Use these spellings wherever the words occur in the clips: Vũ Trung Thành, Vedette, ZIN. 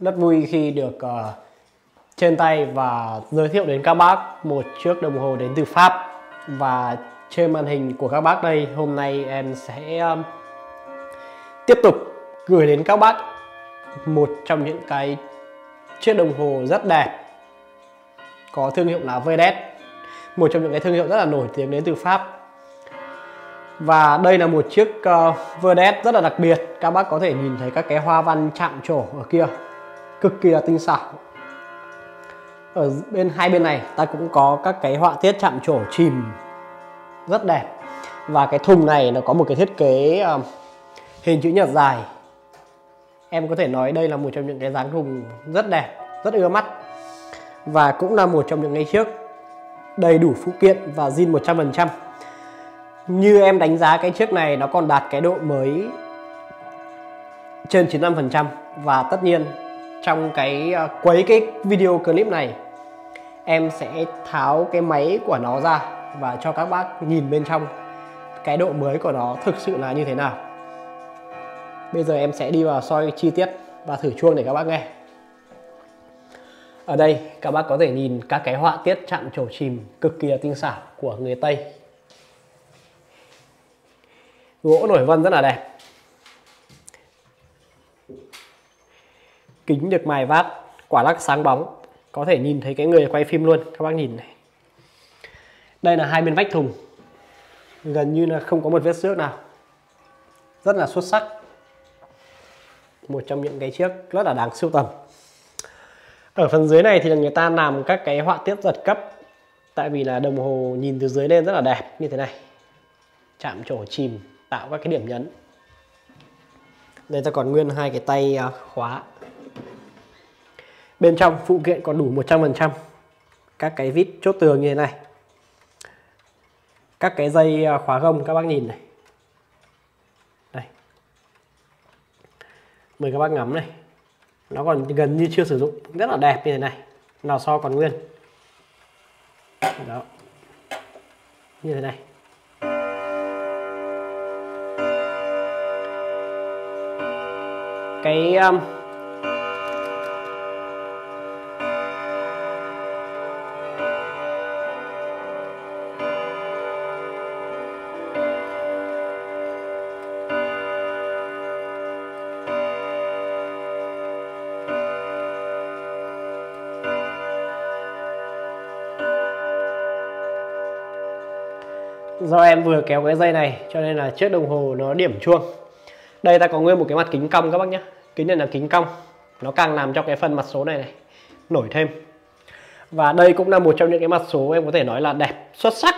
Rất vui khi được trên tay và giới thiệu đến các bác một chiếc đồng hồ đến từ Pháp. Và trên màn hình của các bác đây, hôm nay em sẽ tiếp tục gửi đến các bác một trong những cái chiếc đồng hồ rất đẹp có thương hiệu là Vedette, một trong những cái thương hiệu rất là nổi tiếng đến từ Pháp. Và đây là một chiếc Vedette rất là đặc biệt. Các bác có thể nhìn thấy các cái hoa văn chạm trổ ở kia, cực kỳ là tinh xảo. Ở bên hai bên này ta cũng có các cái họa tiết chạm trổ chìm rất đẹp. Và cái thùng này nó có một cái thiết kế hình chữ nhật dài. Em có thể nói đây là một trong những cái dáng thùng rất đẹp, rất ưa mắt. Và cũng là một trong những cái chiếc đầy đủ phụ kiện và zin 100%. Như em đánh giá cái chiếc này nó còn đạt cái độ mới trên 95%. Và tất nhiên trong cái quấy cái video clip này, em sẽ tháo cái máy của nó ra và cho các bác nhìn bên trong cái độ mới của nó thực sự là như thế nào. Bây giờ em sẽ đi vào soi chi tiết và thử chuông để các bác nghe. Ở đây các bác có thể nhìn các cái họa tiết chạm trổ chìm cực kỳ là tinh xảo của người Tây. Gỗ nổi vân rất là đẹp. Kính được mài vát, quả lắc sáng bóng. Có thể nhìn thấy cái người quay phim luôn. Các bác nhìn này. Đây là hai bên vách thùng. Gần như là không có một vết xước nào. Rất là xuất sắc. Một trong những cái chiếc rất là đáng sưu tầm. Ở phần dưới này thì người ta làm các cái họa tiết giật cấp. Tại vì là đồng hồ nhìn từ dưới lên rất là đẹp như thế này. Chạm trổ chìm, tạo các cái điểm nhấn. Đây ta còn nguyên hai cái tay khóa. Bên trong phụ kiện còn đủ 100%. Các cái vít chốt tường như thế này. Các cái dây khóa gông các bác nhìn này. Đây. Mời các bác ngắm này. Nó còn gần như chưa sử dụng, rất là đẹp như thế này. Lò xo còn nguyên. Đó. Như thế này. Do em vừa kéo cái dây này cho nên là chiếc đồng hồ nó điểm chuông. Đây ta có nguyên một cái mặt kính cong các bác nhé. Kính này là kính cong. Nó càng làm cho cái phần mặt số này này nổi thêm. Và đây cũng là một trong những cái mặt số em có thể nói là đẹp, xuất sắc.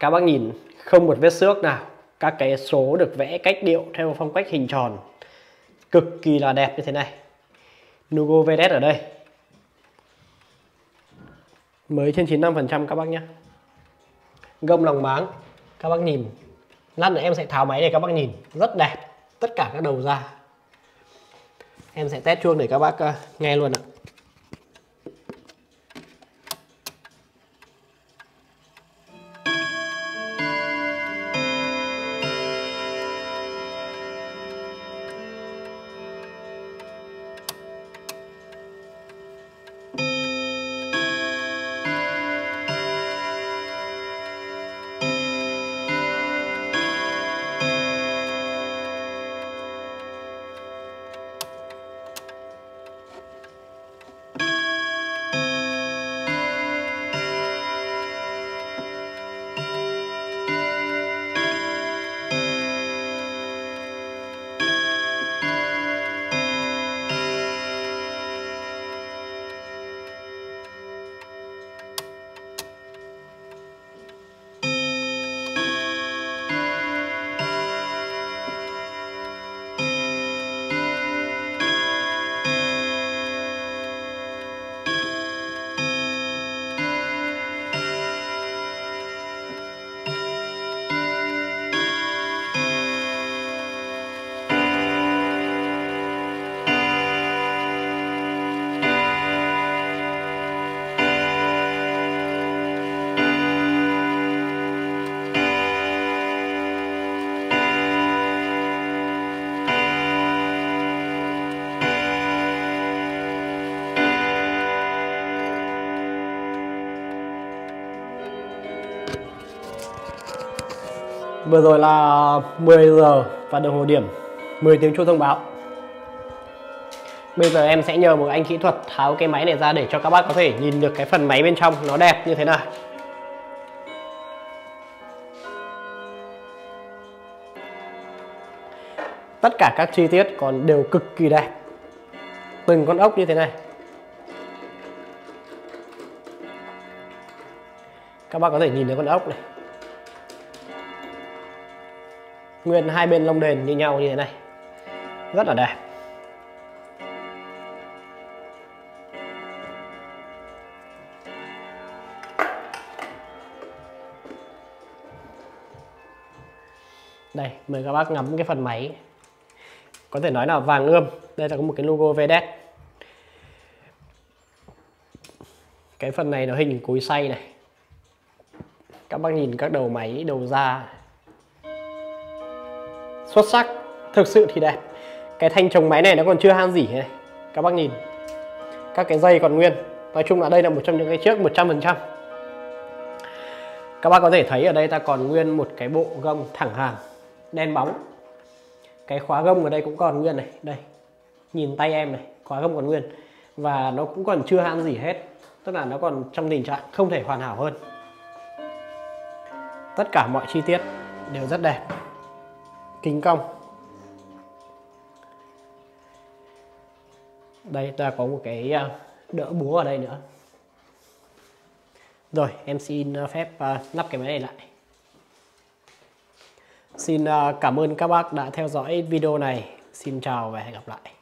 Các bác nhìn, không một vết xước nào. Các cái số được vẽ cách điệu theo phong cách hình tròn, cực kỳ là đẹp như thế này. Logo Vedette ở đây. Mới trên 95% các bác nhé. Gông lòng máng, các bác nhìn. Lát nữa em sẽ tháo máy để các bác nhìn. Rất đẹp, tất cả các đầu ra. Em sẽ test chuông để các bác nghe luôn ạ. Vừa rồi là 10 giờ và đồng hồ điểm 10 tiếng chuông thông báo. Bây giờ em sẽ nhờ một anh kỹ thuật tháo cái máy này ra để cho các bác có thể nhìn được cái phần máy bên trong nó đẹp như thế nào. Tất cả các chi tiết còn đều cực kỳ đẹp. Từng con ốc như thế này. Các bác có thể nhìn thấy con ốc này. Nguyên hai bên lông đền như nhau như thế này. Rất là đẹp. Đây, mời các bác ngắm cái phần máy. Có thể nói là vàng ươm. Đây là có một cái logo Vedette. Cái phần này nó hình cối xay này. Các bác nhìn các đầu máy, đầu ra xuất sắc, thực sự thì đẹp. Cái thanh chống máy này nó còn chưa han rỉ này. Các bác nhìn, các cái dây còn nguyên. Nói chung là đây là một trong những cái chiếc 100%. Các bác có thể thấy ở đây ta còn nguyên một cái bộ gông thẳng hàng đen bóng. Cái khóa gông ở đây cũng còn nguyên này. Đây, nhìn tay em này, khóa gông còn nguyên. Và nó cũng còn chưa han rỉ hết. Tức là nó còn trong tình trạng không thể hoàn hảo hơn. Tất cả mọi chi tiết đều rất đẹp. Kính cong. Đây, ta có một cái đỡ búa ở đây nữa. Rồi, em xin phép lắp cái máy này lại. Xin cảm ơn các bác đã theo dõi video này. Xin chào và hẹn gặp lại.